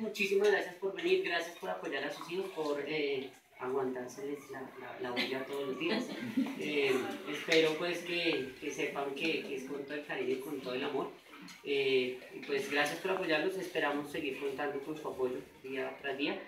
Muchísimas gracias por venir, gracias por apoyar a sus hijos, por aguantárseles la bulla todos los días. Espero pues que sepan que es con todo el cariño y con todo el amor. Pues gracias por apoyarlos, esperamos seguir contando con su apoyo día tras día.